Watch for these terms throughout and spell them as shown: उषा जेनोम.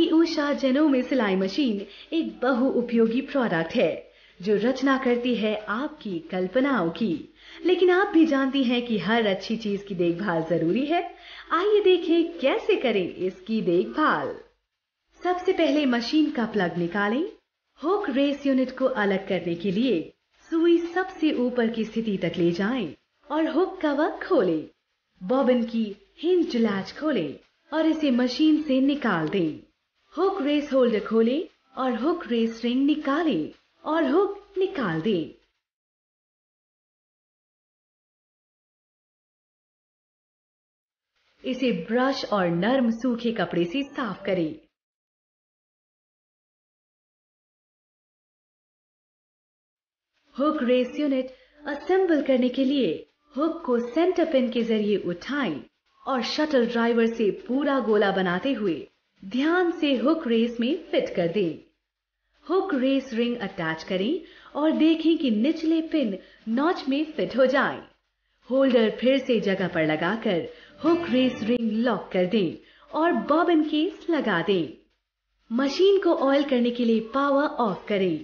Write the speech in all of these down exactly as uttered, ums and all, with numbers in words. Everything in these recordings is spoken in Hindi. की उषा जेनोम में सिलाई मशीन एक बहु उपयोगी प्रोडक्ट है जो रचना करती है आपकी कल्पनाओं की। लेकिन आप भी जानती हैं कि हर अच्छी चीज की देखभाल जरूरी है। आइए देखें कैसे करें इसकी देखभाल। सबसे पहले मशीन का प्लग निकालें। हुक रेस यूनिट को अलग करने के लिए सुई सबसे ऊपर की स्थिति तक ले जाएं और हुक कवर खोलें। बॉबिन की हिंज लैच खोलें और इसे मशीन से निकाल दें। हुक रेस होल्डर खोलें और हुक रेस रिंग निकालें और हुक निकाल दें। इसे ब्रश और नर्म सूखे कपड़े से साफ करें। हुक रेस यूनिट असेंबल करने के लिए हुक को सेंटर पिन के जरिए उठाएं और शटल ड्राइवर से पूरा गोला बनाते हुए ध्यान से हुक रेस में फिट कर दें। हुक रेस रिंग अटैच करें और देखें कि निचले पिन नॉच में फिट हो जाए। होल्डर फिर से जगह पर लगाकर हुक रेस रिंग लॉक कर दें और बॉबिन केस लगा दें। मशीन को ऑयल करने के लिए पावर ऑफ करें।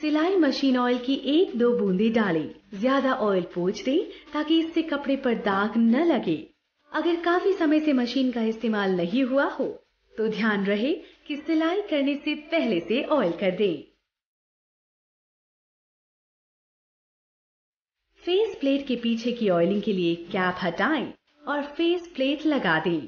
सिलाई मशीन ऑयल की एक दो बूंदे डालें। ज्यादा ऑयल पोंछ दें ताकि इससे कपड़े पर दाग न लगे। अगर काफी समय से मशीन का इस्तेमाल नहीं हुआ हो तो ध्यान रहे कि सिलाई करने से पहले से ऑयल कर दें। फेस प्लेट के पीछे की ऑयलिंग के लिए कैप हटाएं और फेस प्लेट लगा दें।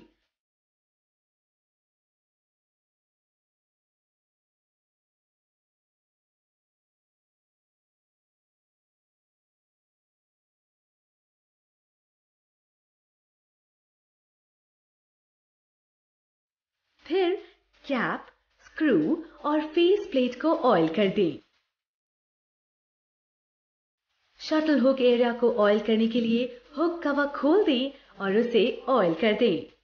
फिर कैप, स्क्रू और फेस प्लेट को ऑयल कर दें। शटल हुक एरिया को ऑयल करने के लिए हुक कवर खोल दें और उसे ऑयल कर दें।